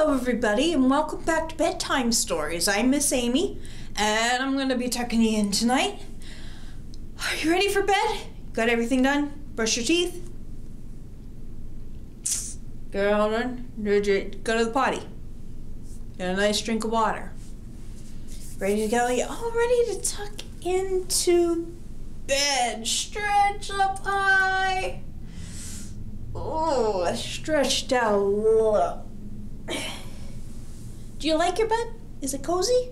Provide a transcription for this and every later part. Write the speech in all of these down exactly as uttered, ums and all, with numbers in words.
Hello everybody and welcome back to Bedtime Stories. I'm Miss Amy and I'm going to be tucking you in tonight. Are you ready for bed? Got everything done? Brush your teeth? Get all done? Go to the potty. Get a nice drink of water. Ready to go? You're all ready to tuck into bed. Stretch up high. Oh, stretched out low. Do you like your bed? Is it cozy?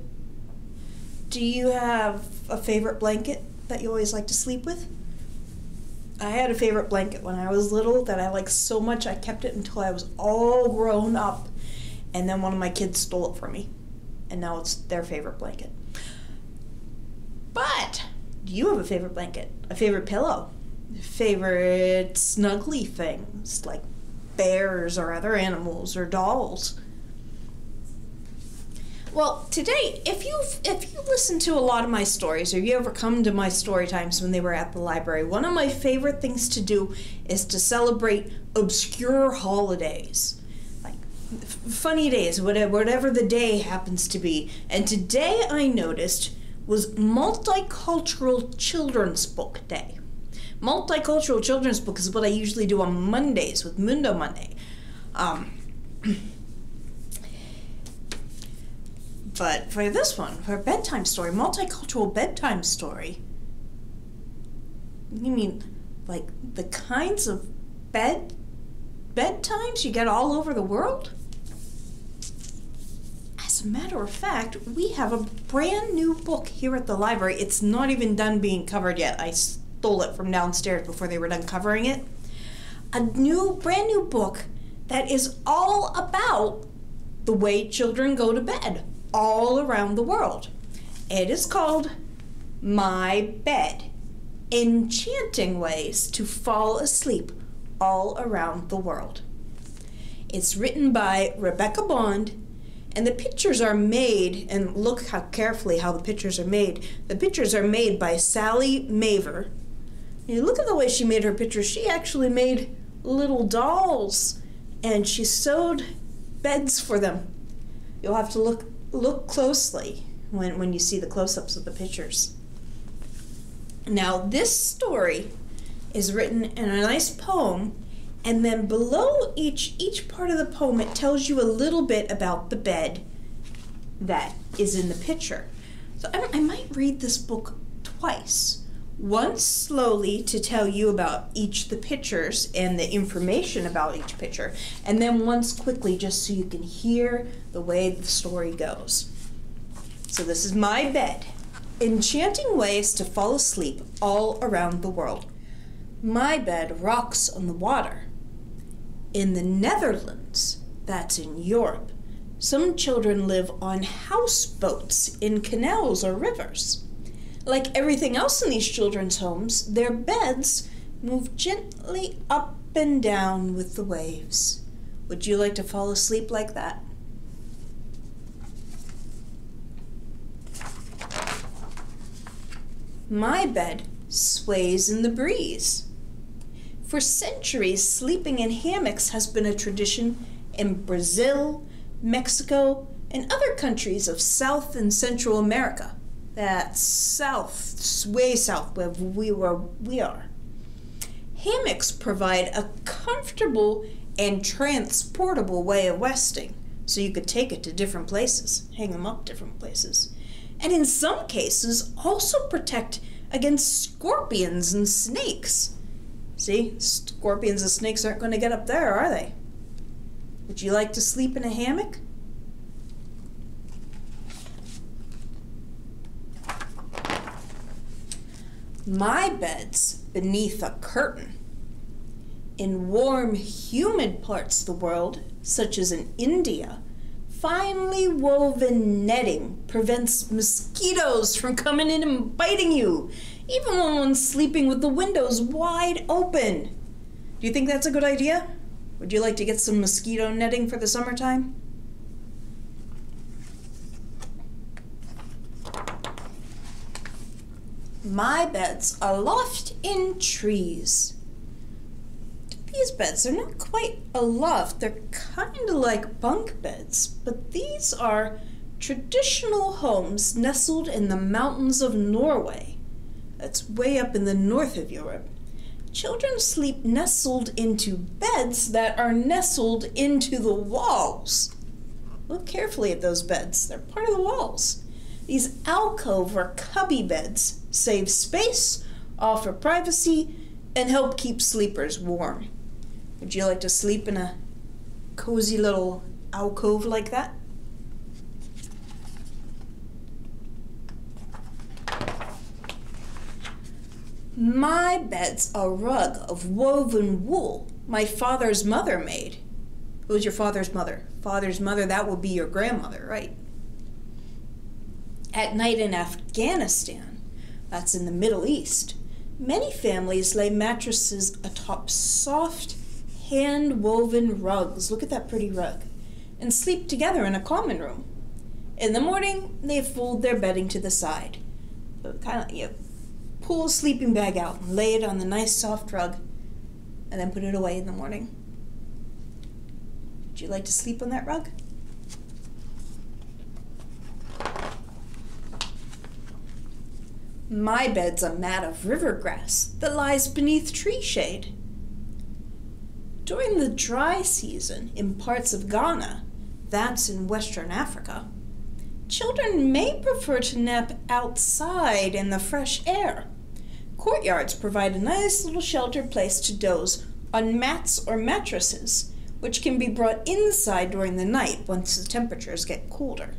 Do you have a favorite blanket that you always like to sleep with? I had a favorite blanket when I was little that I liked so much I kept it until I was all grown up, and then one of my kids stole it from me, and now it's their favorite blanket. But do you have a favorite blanket, a favorite pillow, favorite snuggly things like bears or other animals or dolls? Well, today, if you've if you listen to a lot of my stories or you ever come to my story times when they were at the library, one of my favorite things to do is to celebrate obscure holidays, like funny days, whatever, whatever the day happens to be. And today I noticed was Multicultural Children's Book Day. Multicultural Children's Book is what I usually do on Mondays with Mundo Monday. Um, But for this one, for a bedtime story, multicultural bedtime story, you mean like the kinds of bed bedtimes you get all over the world? As a matter of fact, we have a brand new book here at the library. It's not even done being covered yet. I stole it from downstairs before they were done covering it. A new, brand new book that is all about the way children go to bed all around the world. It is called My Bed: Enchanting Ways to Fall Asleep All Around the World. It's written by Rebecca Bond, and the pictures are made, and look how carefully how the pictures are made. The pictures are made by Sally Mavor. You look at the way she made her pictures. She actually made little dolls, and she sewed beds for them. You'll have to look Look closely when, when you see the close-ups of the pictures. Now, this story is written in a nice poem, and then below each, each part of the poem, it tells you a little bit about the bed that is in the picture. So I, I might read this book twice. Once slowly to tell you about each of the pictures and the information about each picture, and then once quickly just so you can hear the way the story goes. So this is My Bed: Enchanting Ways to Fall Asleep All Around the World. My bed rocks on the water. In the Netherlands, that's in Europe, some children live on houseboats in canals or rivers. Like everything else in these children's homes, their beds move gently up and down with the waves. Would you like to fall asleep like that? My bed sways in the breeze. For centuries, sleeping in hammocks has been a tradition in Brazil, Mexico, and other countries of South and Central America. That's south, way south where we, were, we are. Hammocks provide a comfortable and transportable way of resting, so you could take it to different places, hang them up different places, and in some cases also protect against scorpions and snakes. See, scorpions and snakes aren't going to get up there, are they? Would you like to sleep in a hammock? My bed's beneath a curtain. In warm, humid parts of the world, such as in India, finely woven netting prevents mosquitoes from coming in and biting you, even when one's sleeping with the windows wide open. Do you think that's a good idea? Would you like to get some mosquito netting for the summertime? My beds are aloft in trees. Do these beds, they're not quite a loft. They're kind of like bunk beds, but these are traditional homes nestled in the mountains of Norway. That's way up in the north of Europe. Children sleep nestled into beds that are nestled into the walls. Look carefully at those beds. They're part of the walls. These alcove or cubby beds save space, offer privacy, and help keep sleepers warm. Would you like to sleep in a cozy little alcove like that? My bed's a rug of woven wool my father's mother made. Who's your father's mother? Father's mother, that would be your grandmother, right? At night in Afghanistan, that's in the Middle East, many families lay mattresses atop soft, hand-woven rugs. Look at that pretty rug. And sleep together in a common room. In the morning, they fold their bedding to the side. So kind of, you know, pull a sleeping bag out and lay it on the nice soft rug and then put it away in the morning. Would you like to sleep on that rug? My bed's a mat of river grass that lies beneath tree shade. During the dry season in parts of Ghana, that's in Western Africa, children may prefer to nap outside in the fresh air. Courtyards provide a nice little sheltered place to doze on mats or mattresses, which can be brought inside during the night once the temperatures get colder.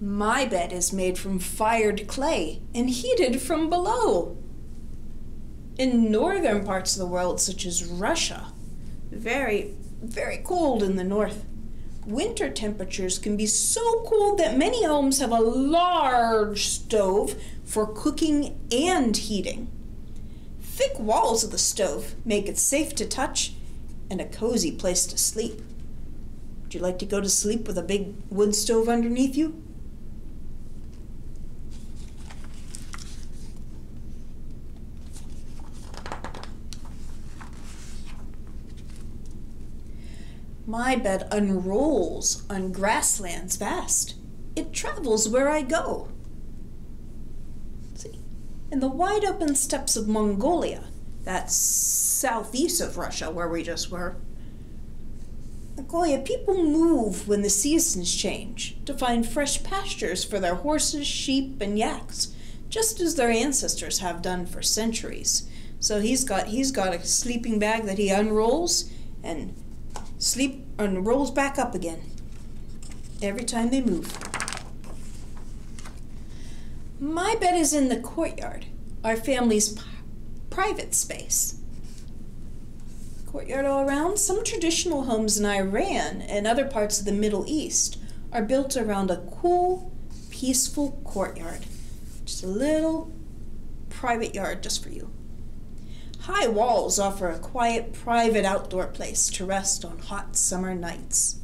My bed is made from fired clay and heated from below. In northern parts of the world, such as Russia, very, very cold in the north, winter temperatures can be so cold that many homes have a large stove for cooking and heating. Thick walls of the stove make it safe to touch and a cozy place to sleep. Would you like to go to sleep with a big wood stove underneath you? My bed unrolls on grasslands vast. It travels where I go. See, in the wide open steppes of Mongolia, that's southeast of Russia where we just were, Mongolia, people move when the seasons change to find fresh pastures for their horses, sheep, and yaks, just as their ancestors have done for centuries. So he's got, he's got a sleeping bag that he unrolls and sleep and rolls back up again every time they move. My bed is in the courtyard, our family's private space. Courtyard all around. Some traditional homes in Iran and other parts of the Middle East are built around a cool, peaceful courtyard. Just a little private yard just for you. High walls offer a quiet, private outdoor place to rest on hot summer nights.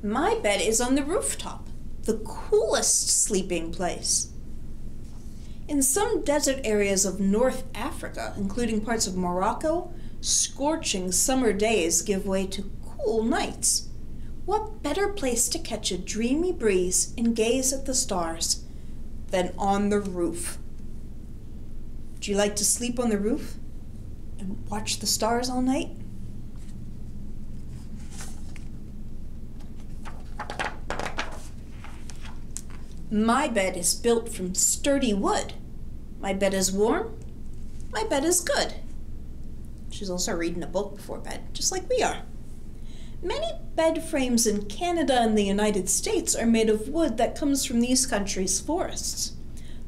My bed is on the rooftop, the coolest sleeping place. In some desert areas of North Africa, including parts of Morocco, scorching summer days give way to cool nights. What better place to catch a dreamy breeze and gaze at the stars than on the roof? Would you like to sleep on the roof and watch the stars all night? My bed is built from sturdy wood. My bed is warm. My bed is good. She's also reading a book before bed, just like we are. Many bed frames in Canada and the United States are made of wood that comes from these countries' forests.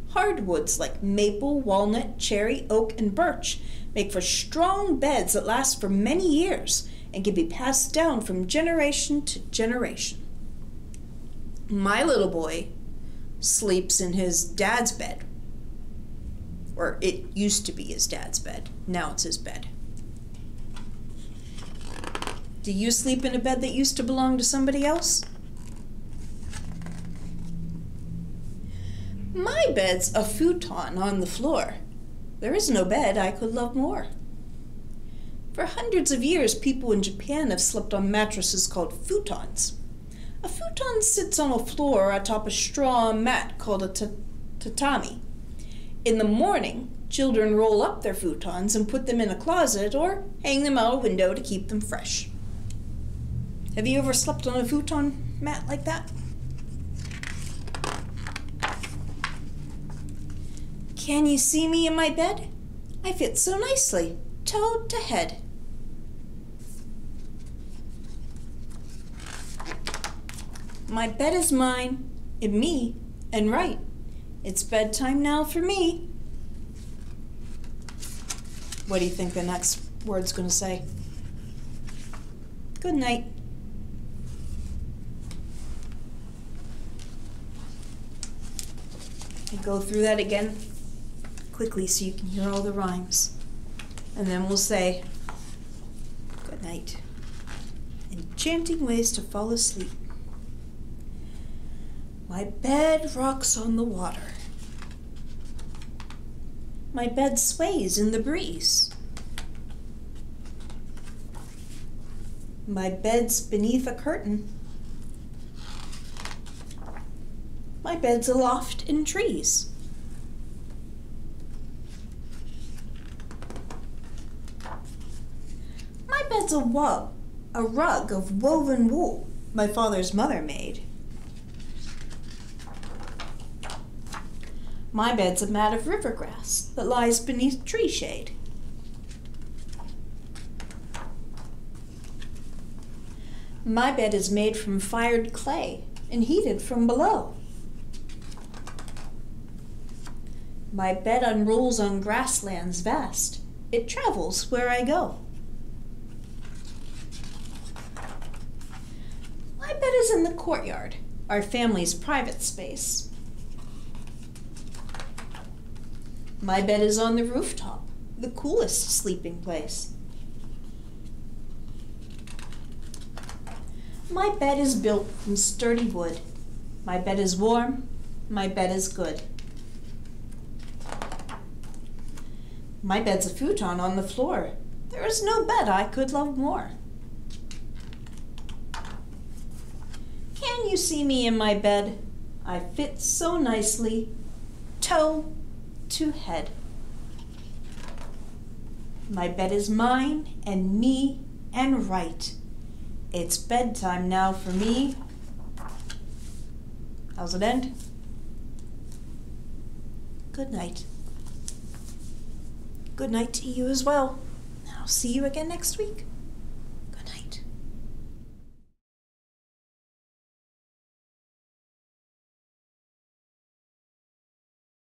Hardwoods like maple, walnut, cherry, oak, and birch make for strong beds that last for many years and can be passed down from generation to generation. My little boy sleeps in his dad's bed, or it used to be his dad's bed. Now it's his bed. Do you sleep in a bed that used to belong to somebody else? My bed's a futon on the floor. There is no bed I could love more. For hundreds of years, people in Japan have slept on mattresses called futons. A futon sits on a floor atop a straw mat called a tatami. In the morning, children roll up their futons and put them in a closet or hang them out a window to keep them fresh. Have you ever slept on a futon mat like that? Can you see me in my bed? I fit so nicely, toe to head. My bed is mine, in me, and right. It's bedtime now for me. What do you think the next word's gonna say? Good night. I go through that again quickly so you can hear all the rhymes. And then we'll say, good night. Enchanting ways to fall asleep. My bed rocks on the water. My bed sways in the breeze. My bed's beneath a curtain. My bed's aloft in trees. My bed's a wub, a rug of woven wool my father's mother made. My bed's a mat of river grass that lies beneath tree shade. My bed is made from fired clay and heated from below. My bed unrolls on grasslands vast. It travels where I go. My bed is in the courtyard, our family's private space. My bed is on the rooftop, the coolest sleeping place. My bed is built from sturdy wood. My bed is warm. My bed is good. My bed's a futon on the floor. There is no bed I could love more. Can you see me in my bed? I fit so nicely, toe to head. My bed is mine and me and right. It's bedtime now for me. How's it end? Good night. Good night to you as well. I'll see you again next week.